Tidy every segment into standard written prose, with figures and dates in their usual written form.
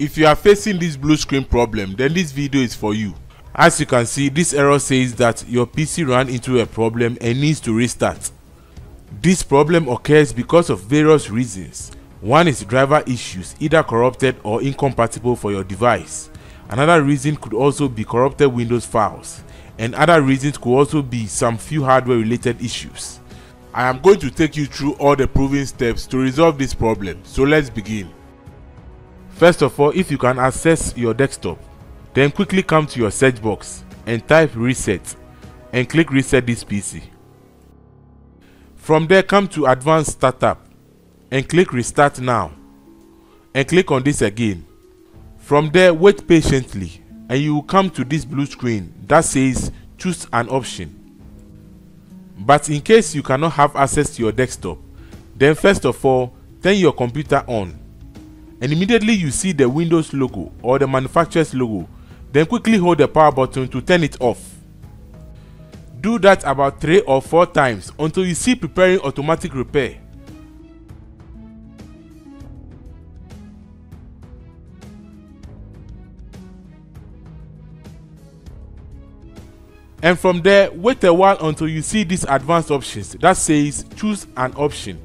If you are facing this blue screen problem, then this video is for you. As you can see, this error says that your PC ran into a problem and needs to restart. This problem occurs because of various reasons. One is driver issues, either corrupted or incompatible for your device. Another reason could also be corrupted Windows files, and other reasons could also be some few hardware related issues. I am going to take you through all the proven steps to resolve this problem, so let's begin. First of all, if you can access your desktop, then quickly come to your search box and type reset and click reset this PC. From there, come to advanced startup and click restart now and click on this again. From there, wait patiently and you will come to this blue screen that says choose an option. But in case you cannot have access to your desktop, then first of all, turn your computer on. And immediately you see the Windows logo or the manufacturer's logo, then quickly hold the power button to turn it off. Do that about 3 or 4 times until you see preparing automatic repair. And from there, wait a while until you see these advanced options that says choose an option.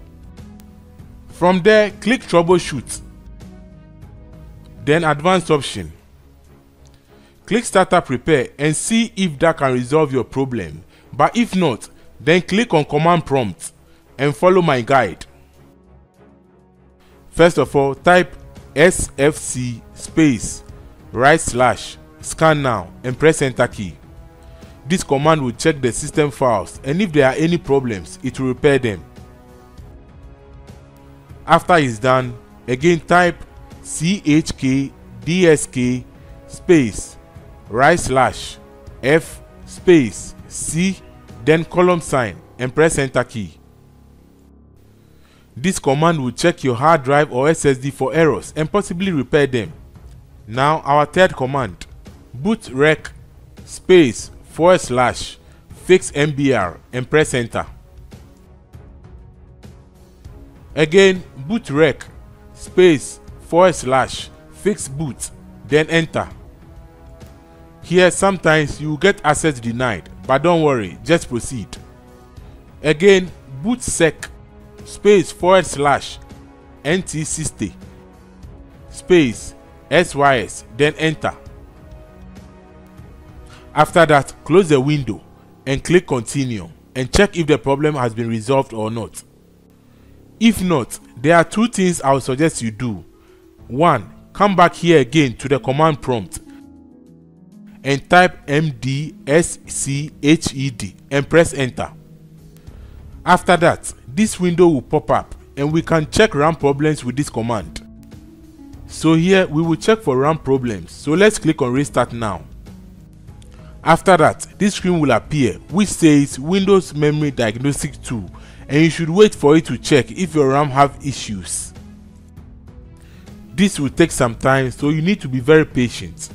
From there, click troubleshoot. Then advanced option. Click startup repair and see if that can resolve your problem, but if not, then click on command prompt and follow my guide. First of all, type sfc space right slash scan now and press enter key. This command will check the system files, and if there are any problems, it will repair them. After it's done, again type chkdsk space right slash f space c then column sign and press enter key. This command will check your hard drive or SSD for errors and possibly repair them. Now our third command, bootrec space / fix mbr and press enter. Again bootrec space / fix boot then enter. Here sometimes you get access denied, but don't worry, just proceed. Again bootsec space / nt60 space sys then enter. After that, close the window and click continue and check if the problem has been resolved or not. If not, there are 2 things I would suggest you do. 1. Come back here again to the command prompt and type mdsched and press enter. After that, this window will pop up and we can check RAM problems with this command. So here we will check for RAM problems, so let's click on restart now. After that, this screen will appear which says Windows Memory Diagnostic 2, and you should wait for it to check if your RAM have issues. This will take some time, so you need to be very patient.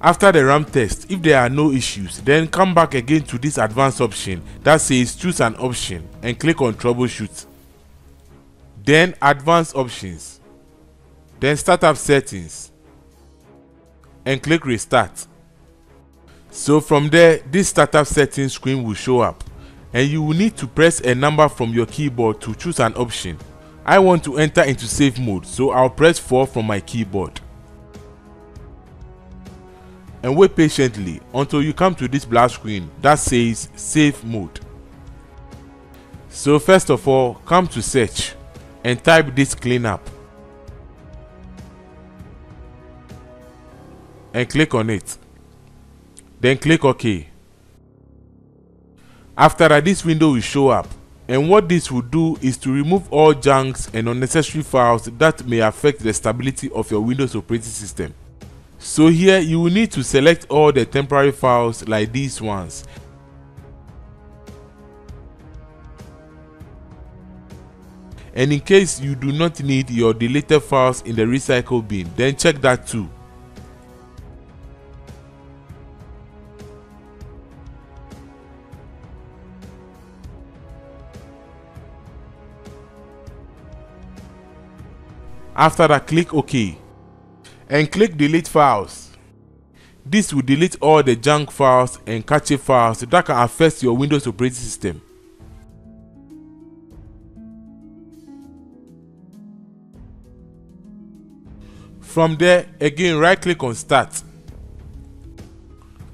After the RAM test, if there are no issues, then come back again to this advanced option that says choose an option and click on troubleshoot. Then advanced options. Then startup settings and click restart. So from there, this startup settings screen will show up, and you will need to press a number from your keyboard to choose an option. I want to enter into safe mode, so I'll press 4 from my keyboard. And wait patiently until you come to this black screen that says safe mode. So first of all, come to search and type this cleanup and click on it. Then click OK. After that, this window will show up, and what this will do is to remove all junks and unnecessary files that may affect the stability of your Windows operating system. So here you will need to select all the temporary files like these ones, and in case you do not need your deleted files in the recycle bin, then check that too. After that, click OK and click delete files. This will delete all the junk files and cache files that can affect your Windows operating system. From there, again right click on Start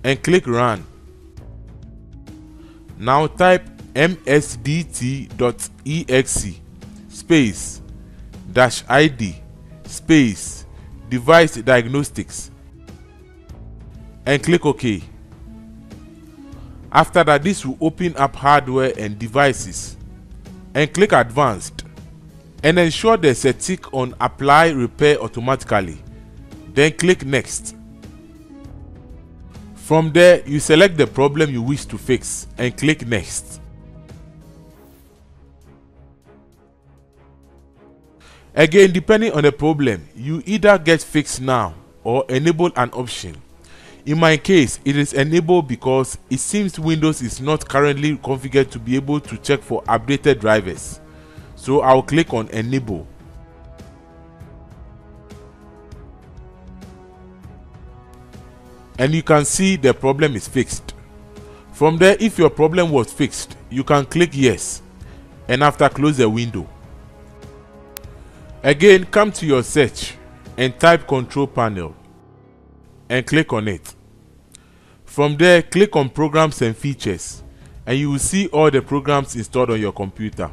and click Run. Now type msdt.exe -id device diagnostics and click OK. After that, this will open up hardware and devices and click advanced and ensure there's a tick on apply repair automatically, then click next. From there, you select the problem you wish to fix and click next. Again, depending on the problem, you either get fixed now or enable an option. In my case, it is enabled because it seems Windows is not currently configured to be able to check for updated drivers. So I'll click on Enable. And you can see the problem is fixed. From there, if your problem was fixed, you can click Yes. And after, close the window. Again, come to your search and type Control Panel and click on it. From there, click on Programs and Features and you will see all the programs installed on your computer.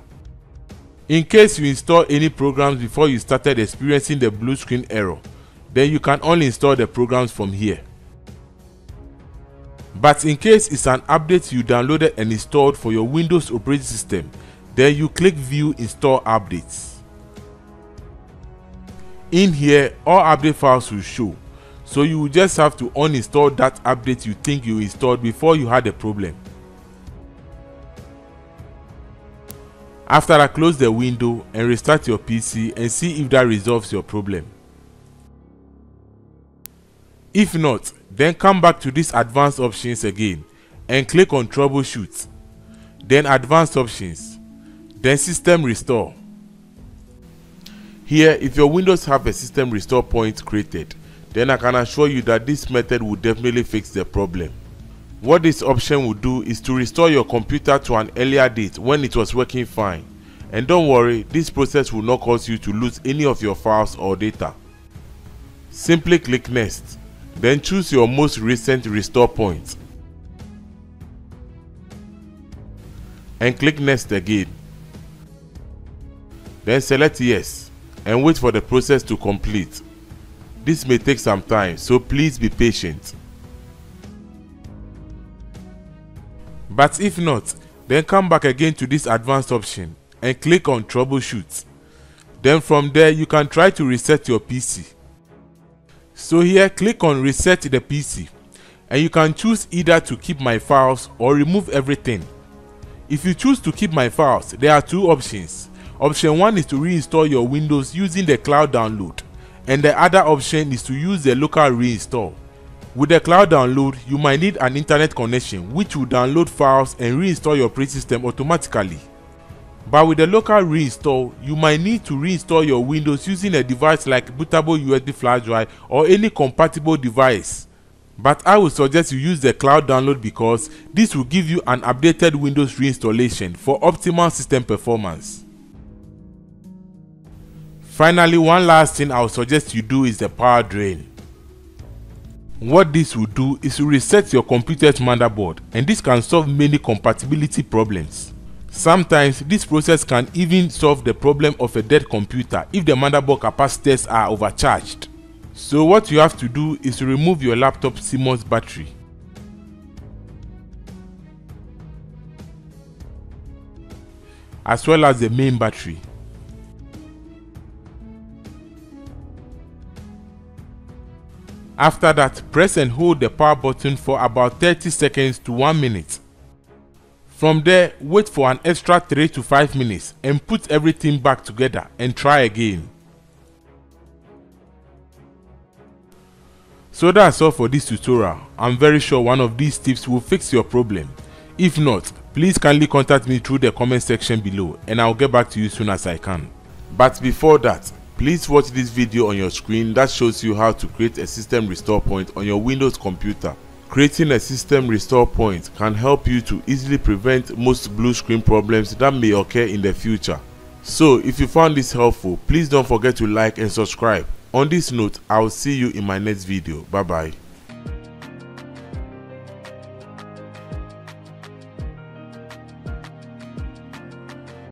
In case you install any programs before you started experiencing the blue screen error, then you can only install the programs from here. But in case it's an update you downloaded and installed for your Windows operating system, then you click View Install Updates. In here, all update files will show, so you will just have to uninstall that update you think you installed before you had a problem. After that, close the window and restart your PC and see if that resolves your problem. If not, then come back to these advanced options again and click on Troubleshoot, then Advanced Options, then System Restore. Here, if your Windows have a system restore point created, then I can assure you that this method will definitely fix the problem. What this option will do is to restore your computer to an earlier date when it was working fine. And don't worry, this process will not cause you to lose any of your files or data. Simply click Next, then choose your most recent restore point. And click Next again. Then select Yes and wait for the process to complete. This may take some time, so please be patient. But if not, then come back again to this advanced option and click on Troubleshoot. Then from there, you can try to reset your PC. So here, click on Reset the PC and you can choose either to keep my files or remove everything. If you choose to keep my files, there are two options. Option 1 is to reinstall your Windows using the cloud download, and the other option is to use the local reinstall. With the cloud download, you might need an internet connection which will download files and reinstall your operating system automatically. But with the local reinstall, you might need to reinstall your Windows using a device like bootable USB flash drive or any compatible device. But I would suggest you use the cloud download because this will give you an updated Windows reinstallation for optimal system performance. Finally, one last thing I would suggest you do is the power drain. What this will do is to reset your computer's motherboard, and this can solve many compatibility problems. Sometimes this process can even solve the problem of a dead computer if the motherboard capacitors are overcharged. So what you have to do is to remove your laptop's Siemens battery. As well as the main battery. After that, press and hold the power button for about 30 seconds to 1 minute. From there, wait for an extra 3 to 5 minutes and put everything back together and try again. So that's all for this tutorial. I'm very sure one of these tips will fix your problem. If not, please kindly contact me through the comment section below and I'll get back to you as soon as I can. But before that, Please watch this video on your screen that shows you how to create a system restore point on your Windows computer. Creating a system restore point can help you to easily prevent most blue screen problems that may occur in the future. So if you found this helpful, please don't forget to like and subscribe. On this note, I'll see you in my next video. Bye bye.